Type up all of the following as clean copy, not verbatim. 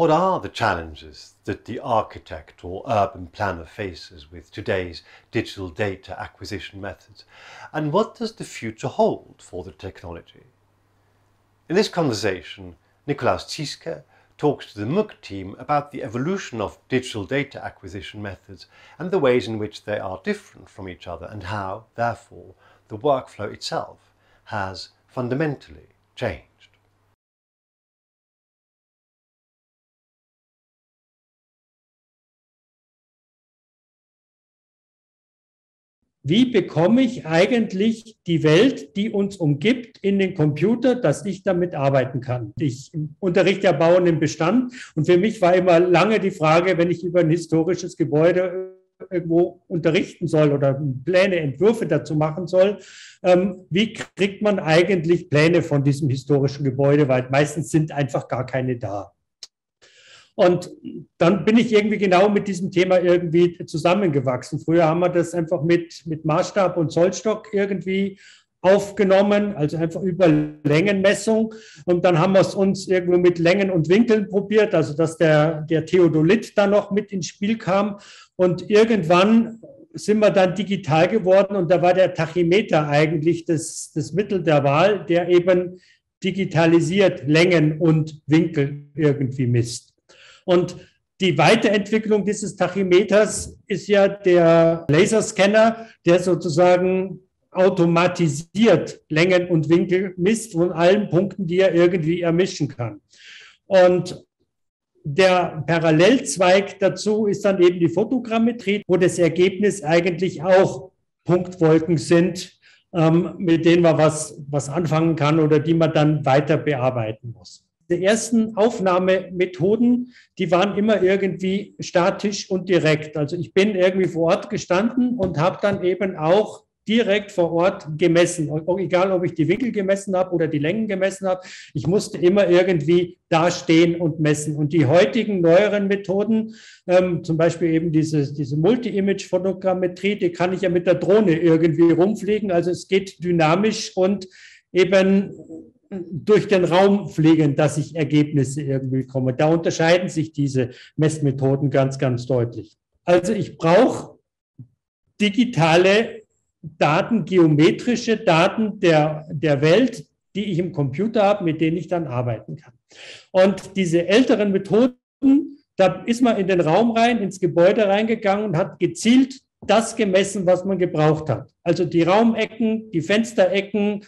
What are the challenges that the architect or urban planner faces with today's digital data acquisition methods? And what does the future hold for the technology? In this conversation, Nikolaus Tschieske talks to the MOOC team about the evolution of digital data acquisition methods and the ways in which they are different from each other and how, therefore, the workflow itself has fundamentally changed. Wie bekomme ich eigentlich die Welt, die uns umgibt, in den Computer, dass ich damit arbeiten kann? Ich unterrichte ja bauenden Bestand und für mich war immer lange die Frage, wenn ich über ein historisches Gebäude irgendwo unterrichten soll oder Pläne, Entwürfe dazu machen soll, wie kriegt man eigentlich Pläne von diesem historischen Gebäude, weil meistens sind einfach gar keine da. Und dann bin ich irgendwie genau mit diesem Thema irgendwie zusammengewachsen. Früher haben wir das einfach mit Maßstab und Zollstock irgendwie aufgenommen, also einfach über Längenmessung. Und dann haben wir es uns irgendwo mit Längen und Winkeln probiert, also dass der Theodolit da noch mit ins Spiel kam. Und irgendwann sind wir dann digital geworden und da war der Tachymeter eigentlich das Mittel der Wahl, der eben digitalisiert Längen und Winkel irgendwie misst. Und die Weiterentwicklung dieses Tachymeters ist ja der Laserscanner, der sozusagen automatisiert Längen und Winkel misst von allen Punkten, die er irgendwie ermischen kann. Und der Parallelzweig dazu ist dann eben die Fotogrammetrie, wo das Ergebnis eigentlich auch Punktwolken sind, mit denen man was anfangen kann oder die man dann weiter bearbeiten muss. Die ersten Aufnahmemethoden, die waren immer irgendwie statisch und direkt. Also ich bin irgendwie vor Ort gestanden und habe dann eben auch direkt vor Ort gemessen. Und egal, ob ich die Winkel gemessen habe oder die Längen gemessen habe, ich musste immer irgendwie dastehen und messen. Und die heutigen, neueren Methoden, zum Beispiel eben diese Multi-Image-Fotogrammetrie, die kann ich ja mit der Drohne irgendwie rumfliegen. Also es geht dynamisch und eben durch den Raum fliegen, dass ich Ergebnisse irgendwie komme. Da unterscheiden sich diese Messmethoden ganz, ganz deutlich. Also ich brauche digitale Daten, geometrische Daten der Welt, die ich im Computer habe, mit denen ich dann arbeiten kann. Und diese älteren Methoden, da ist man in den Raum rein, ins Gebäude reingegangen und hat gezielt das gemessen, was man gebraucht hat. Also die Raumecken, die Fensterecken,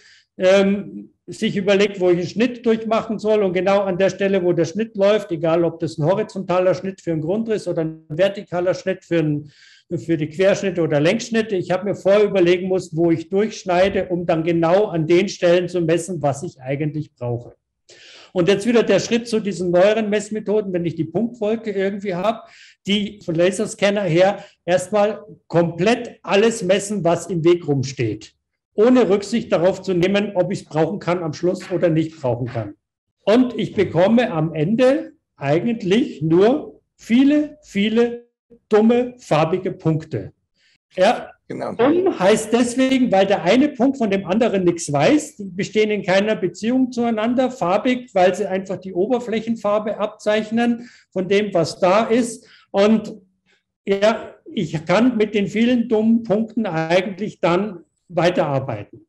sich überlegt, wo ich einen Schnitt durchmachen soll und genau an der Stelle, wo der Schnitt läuft, egal ob das ein horizontaler Schnitt für einen Grundriss oder ein vertikaler Schnitt für die Querschnitte oder Längsschnitte, ich habe mir vorher überlegen müssen, wo ich durchschneide, um dann genau an den Stellen zu messen, was ich eigentlich brauche. Und jetzt wieder der Schritt zu diesen neueren Messmethoden, wenn ich die Punktwolke irgendwie habe, die von Laserscanner her erstmal komplett alles messen, was im Weg rumsteht, ohne Rücksicht darauf zu nehmen, ob ich es brauchen kann am Schluss oder nicht brauchen kann. Und ich bekomme am Ende eigentlich nur viele, viele dumme, farbige Punkte. Ja, genau. Dumm heißt deswegen, weil der eine Punkt von dem anderen nichts weiß, die bestehen in keiner Beziehung zueinander, farbig, weil sie einfach die Oberflächenfarbe abzeichnen von dem, was da ist. Und ja, ich kann mit den vielen dummen Punkten eigentlich dann weiterarbeiten.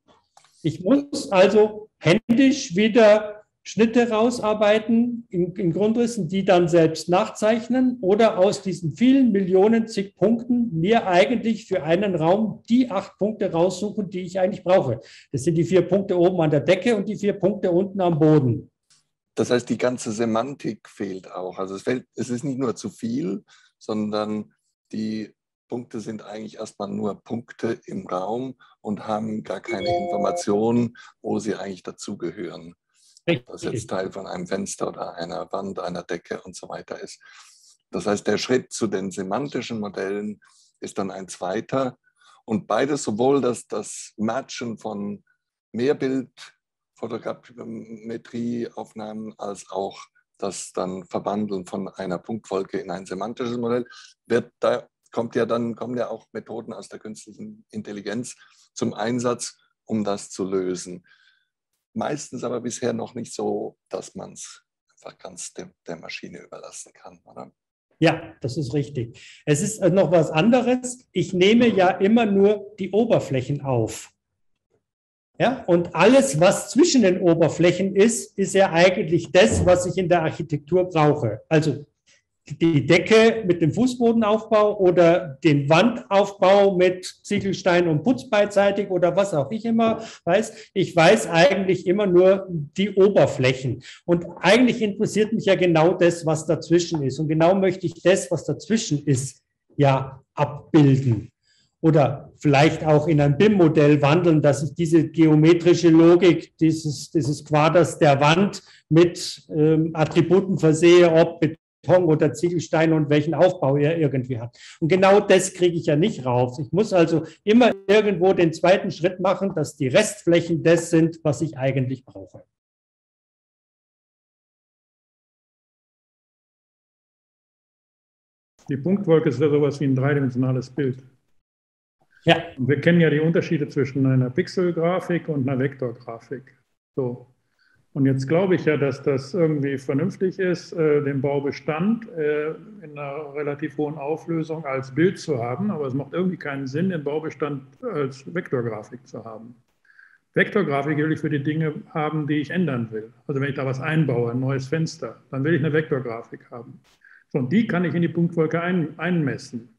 Ich muss also händisch wieder Schnitte rausarbeiten in Grundrissen, die dann selbst nachzeichnen oder aus diesen vielen Millionen zig Punkten mir eigentlich für einen Raum die 8 Punkte raussuchen, die ich eigentlich brauche. Das sind die 4 Punkte oben an der Decke und die 4 Punkte unten am Boden. Das heißt, die ganze Semantik fehlt auch. Also es ist nicht nur zu viel, sondern die Punkte sind eigentlich erstmal nur Punkte im Raum und haben gar keine Informationen, wo sie eigentlich dazugehören. Was jetzt Teil von einem Fenster oder einer Wand, einer Decke und so weiter ist. Das heißt, der Schritt zu den semantischen Modellen ist dann ein zweiter. Und beides, sowohl das Matchen von Mehrbildfotogrammetrieaufnahmen als auch das dann Verwandeln von einer Punktwolke in ein semantisches Modell, kommen ja auch Methoden aus der künstlichen Intelligenz zum Einsatz, um das zu lösen. Meistens aber bisher noch nicht so, dass man es einfach ganz der Maschine überlassen kann, oder? Ja, das ist richtig. Es ist noch was anderes. Ich nehme ja immer nur die Oberflächen auf. Ja, und alles, was zwischen den Oberflächen ist, ist ja eigentlich das, was ich in der Architektur brauche. Also die Decke mit dem Fußbodenaufbau oder den Wandaufbau mit Ziegelstein und Putz beidseitig oder was auch ich immer weiß. Ich weiß eigentlich immer nur die Oberflächen. Und eigentlich interessiert mich ja genau das, was dazwischen ist. Und genau möchte ich das, was dazwischen ist, ja abbilden. Oder vielleicht auch in ein BIM-Modell wandeln, dass ich diese geometrische Logik dieses Quaders der Wand mit Attributen versehe, ob Beton oder Ziegelstein und welchen Aufbau er irgendwie hat. Und genau das kriege ich ja nicht raus. Ich muss also immer irgendwo den zweiten Schritt machen, dass die Restflächen das sind, was ich eigentlich brauche. Die Punktwolke ist ja sowas wie ein dreidimensionales Bild. Ja. Und wir kennen ja die Unterschiede zwischen einer Pixelgrafik und einer Vektorgrafik. So. Und jetzt glaube ich ja, dass das irgendwie vernünftig ist, den Baubestand in einer relativ hohen Auflösung als Bild zu haben. Aber es macht irgendwie keinen Sinn, den Baubestand als Vektorgrafik zu haben. Vektorgrafik will ich für die Dinge haben, die ich ändern will. Also wenn ich da was einbaue, ein neues Fenster, dann will ich eine Vektorgrafik haben. So, und die kann ich in die Punktwolke einmessen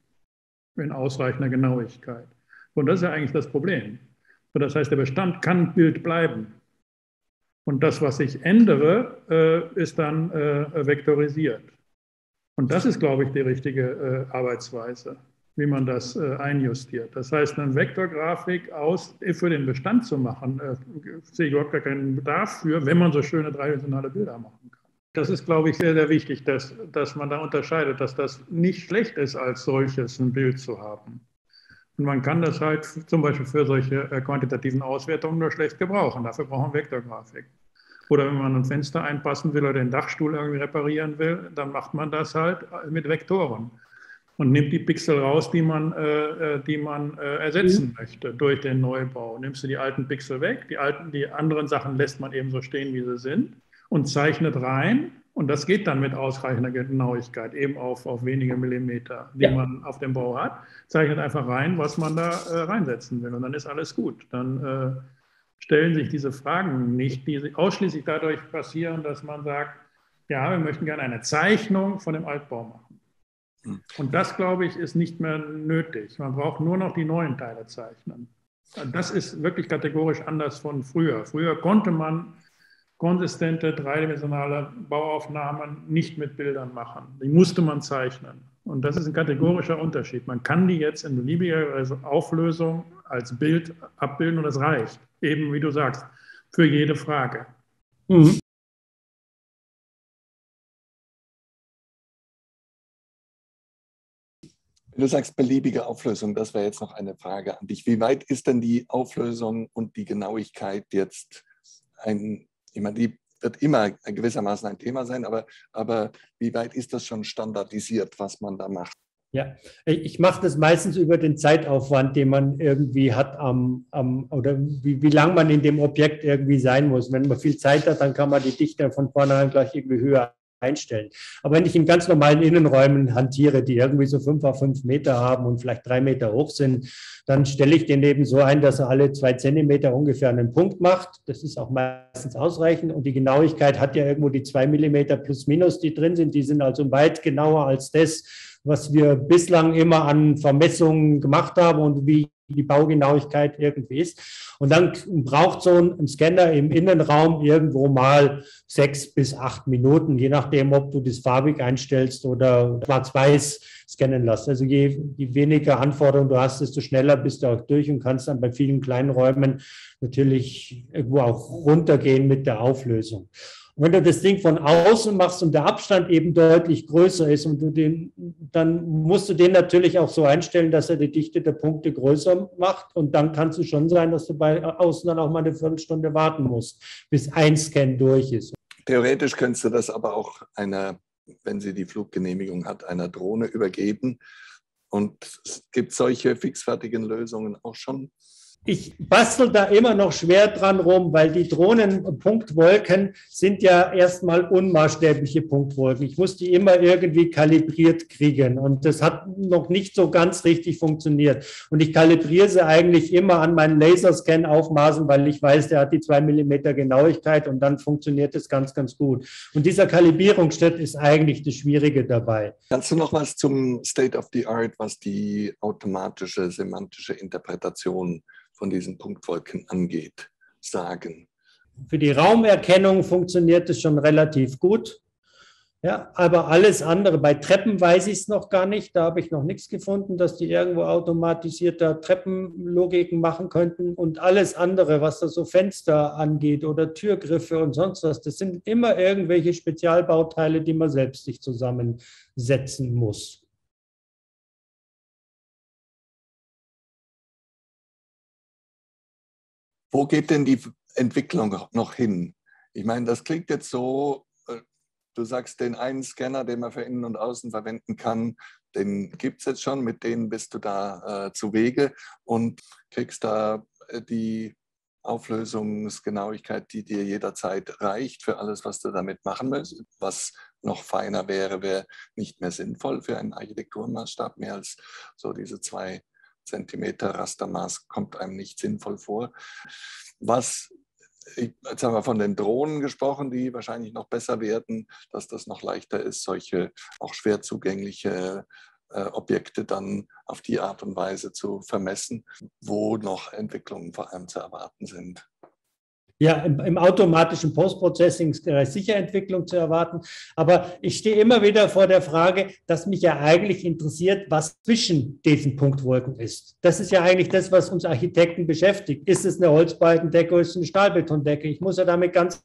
in ausreichender Genauigkeit. Und das ist ja eigentlich das Problem. Und das heißt, der Bestand kann Bild bleiben. Und das, was ich ändere, ist dann vektorisiert. Und das ist, glaube ich, die richtige Arbeitsweise, wie man das einjustiert. Das heißt, eine Vektorgrafik für den Bestand zu machen, sehe ich überhaupt gar keinen Bedarf für, wenn man so schöne dreidimensionale Bilder machen kann. Das ist, glaube ich, sehr, sehr wichtig, dass man da unterscheidet, dass das nicht schlecht ist, als solches ein Bild zu haben. Und man kann das halt zum Beispiel für solche quantitativen Auswertungen nur schlecht gebrauchen. Dafür braucht man Vektorgrafik. Oder wenn man ein Fenster einpassen will oder den Dachstuhl irgendwie reparieren will, dann macht man das halt mit Vektoren und nimmt die Pixel raus, die man ersetzen möchte durch den Neubau. Nimmst du die alten Pixel weg, die anderen Sachen lässt man eben so stehen, wie sie sind und zeichnet rein. Und das geht dann mit ausreichender Genauigkeit, eben auf wenige Millimeter, die man auf dem Bau hat. Zeichnet einfach rein, was man da reinsetzen will. Und dann ist alles gut. Dann stellen sich diese Fragen nicht, die ausschließlich dadurch passieren, dass man sagt, ja, wir möchten gerne eine Zeichnung von dem Altbau machen. Und das, glaube ich, ist nicht mehr nötig. Man braucht nur noch die neuen Teile zeichnen. Das ist wirklich kategorisch anders von früher. Früher konnte man konsistente dreidimensionale Bauaufnahmen nicht mit Bildern machen. Die musste man zeichnen. Und das ist ein kategorischer Unterschied. Man kann die jetzt in beliebiger Auflösung als Bild abbilden und das reicht. Eben, wie du sagst, für jede Frage. Mhm. Wenn du sagst, beliebige Auflösung, das wäre jetzt noch eine Frage an dich. Wie weit ist denn die Auflösung und die Genauigkeit jetzt ein... Ich meine, die wird immer gewissermaßen ein Thema sein, aber wie weit ist das schon standardisiert, was man da macht? Ja, ich mache das meistens über den Zeitaufwand, den man irgendwie hat, oder wie lange man in dem Objekt irgendwie sein muss. Wenn man viel Zeit hat, dann kann man die Dichte von vornherein gleich irgendwie höher einstellen. Aber wenn ich in ganz normalen Innenräumen hantiere, die irgendwie so 5 auf 5 Meter haben und vielleicht 3 Meter hoch sind, dann stelle ich den eben so ein, dass er alle 2 Zentimeter ungefähr einen Punkt macht. Das ist auch meistens ausreichend. Und die Genauigkeit hat ja irgendwo die 2 Millimeter plus minus, die drin sind. Die sind also weit genauer als das, was wir bislang immer an Vermessungen gemacht haben und wie die Baugenauigkeit irgendwie ist. Und dann braucht so ein Scanner im Innenraum irgendwo mal 6 bis 8 Minuten, je nachdem, ob du das farbig einstellst oder schwarz-weiß scannen lässt. Also je weniger Anforderungen du hast, desto schneller bist du auch durch und kannst dann bei vielen kleinen Räumen natürlich irgendwo auch runtergehen mit der Auflösung. Und wenn du das Ding von außen machst und der Abstand eben deutlich größer ist, und dann musst du den natürlich auch so einstellen, dass er die Dichte der Punkte größer macht. Und dann kann es schon sein, dass du bei außen dann auch mal eine Viertelstunde warten musst, bis ein Scan durch ist. Theoretisch könntest du das aber auch einer, wenn sie die Fluggenehmigung hat, einer Drohne übergeben. Und es gibt solche fixfertigen Lösungen auch schon? Ich bastel da immer noch schwer dran rum, weil die Drohnenpunktwolken sind ja erstmal unmaßstäbliche Punktwolken. Ich muss die immer irgendwie kalibriert kriegen und das hat noch nicht so ganz richtig funktioniert. Und ich kalibriere sie eigentlich immer an meinen Laserscan aufmaßen, weil ich weiß, der hat die 2 mm Genauigkeit und dann funktioniert das ganz, ganz gut. Und dieser Kalibrierungsschritt ist eigentlich das Schwierige dabei. Kannst du noch was zum State of the Art, was die automatische, semantische Interpretation von diesen Punktwolken angeht, sagen? Für die Raumerkennung funktioniert es schon relativ gut. Ja, aber alles andere, bei Treppen weiß ich es noch gar nicht, da habe ich noch nichts gefunden, dass die irgendwo automatisierte Treppenlogiken machen könnten und alles andere, was da so Fenster angeht oder Türgriffe und sonst was, das sind immer irgendwelche Spezialbauteile, die man selbst sich zusammensetzen muss. Wo geht denn die Entwicklung noch hin? Ich meine, das klingt jetzt so, du sagst, den einen Scanner, den man für innen und außen verwenden kann, den gibt es jetzt schon, mit denen bist du da zu Wege und kriegst da die Auflösungsgenauigkeit, die dir jederzeit reicht für alles, was du damit machen willst. Was noch feiner wäre, wäre nicht mehr sinnvoll für einen Architekturmaßstab, mehr als so diese 2 Zentimeter Rastermaß kommt einem nicht sinnvoll vor. Jetzt haben wir von den Drohnen gesprochen, die wahrscheinlich noch besser werden, dass das noch leichter ist, solche auch schwer zugängliche Objekte dann auf die Art und Weise zu vermessen, wo noch Entwicklungen vor allem zu erwarten sind. Ja, im automatischen Post-Processing ist sicher Entwicklung zu erwarten. Aber ich stehe immer wieder vor der Frage, dass mich ja eigentlich interessiert, was zwischen diesen Punktwolken ist. Das ist ja eigentlich das, was uns Architekten beschäftigt. Ist es eine Holzbalkendecke oder ist es eine Stahlbetondecke? Ich muss ja damit ganz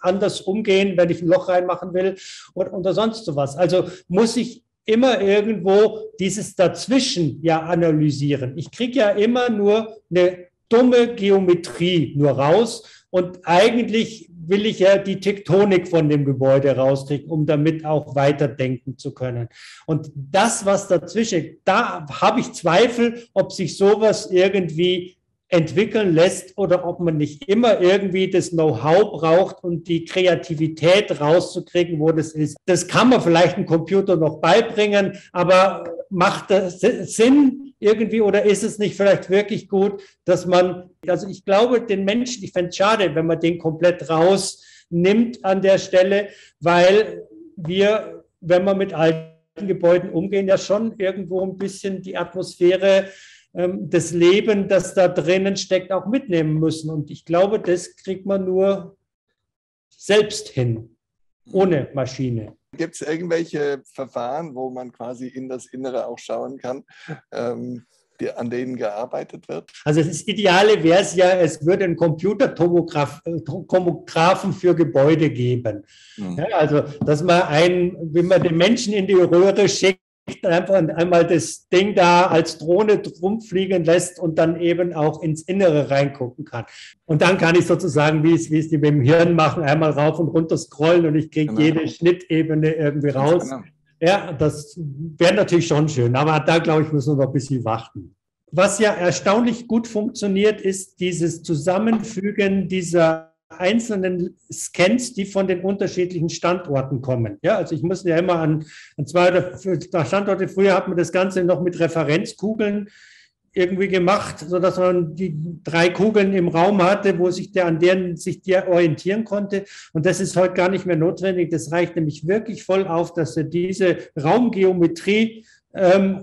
anders umgehen, wenn ich ein Loch reinmachen will oder sonst sowas. Also muss ich immer irgendwo dieses Dazwischen ja analysieren. Ich kriege ja immer nur eine dumme Geometrie nur raus. Und eigentlich will ich ja die Tektonik von dem Gebäude rauskriegen, um damit auch weiterdenken zu können. Und das, was dazwischen, da habe ich Zweifel, ob sich sowas irgendwie entwickeln lässt oder ob man nicht immer irgendwie das Know-how braucht, um die Kreativität rauszukriegen, wo das ist. Das kann man vielleicht einem Computer noch beibringen, aber macht das Sinn? Irgendwie, oder ist es nicht vielleicht wirklich gut, dass man, also ich glaube, den Menschen, ich fände es schade, wenn man den komplett rausnimmt an der Stelle, weil wir, wenn wir mit alten Gebäuden umgehen, ja schon irgendwo ein bisschen die Atmosphäre, das Leben, das da drinnen steckt, auch mitnehmen müssen. Und ich glaube, das kriegt man nur selbst hin, ohne Maschine. Gibt es irgendwelche Verfahren, wo man quasi in das Innere auch schauen kann, an denen gearbeitet wird? Also das Ideale wäre es ja, es würde einen Computertomographen für Gebäude geben. Mhm. Ja, also dass man wenn man den Menschen in die Röhre schickt, einfach einmal das Ding da als Drohne rumfliegen lässt und dann eben auch ins Innere reingucken kann. Und dann kann ich sozusagen, wie es die mit dem Hirn machen, einmal rauf und runter scrollen und ich kriege jede Schnittebene irgendwie raus. Genau. Ja, das wäre natürlich schon schön, aber da glaube ich, müssen wir noch ein bisschen warten. Was ja erstaunlich gut funktioniert, ist dieses Zusammenfügen dieser einzelnen Scans, die von den unterschiedlichen Standorten kommen. Ja, also ich muss ja immer an 2 oder 4 Standorte, früher hat man das Ganze noch mit Referenzkugeln irgendwie gemacht, sodass man die 3 Kugeln im Raum hatte, an denen sich der orientieren konnte. Und das ist heute gar nicht mehr notwendig. Das reicht nämlich wirklich voll auf, dass er diese Raumgeometrie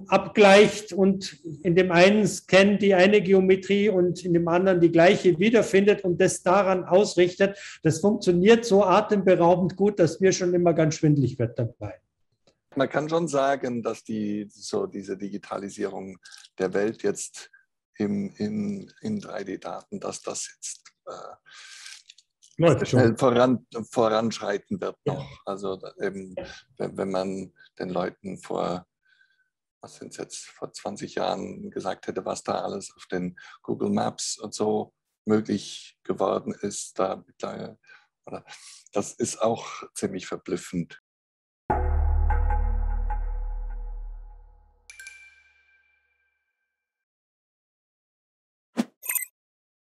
abgleicht und in dem einen Scan die eine Geometrie und in dem anderen die gleiche wiederfindet und das daran ausrichtet. Das funktioniert so atemberaubend gut, dass mir schon immer ganz schwindelig wird dabei. Man kann schon sagen, dass diese Digitalisierung der Welt jetzt in 3D-Daten, dass das jetzt schnell voranschreiten wird noch. Ja. Also eben, wenn man den Leuten vor 20 Jahren gesagt hätte, was da alles auf den Google Maps und so möglich geworden ist. Das ist auch ziemlich verblüffend.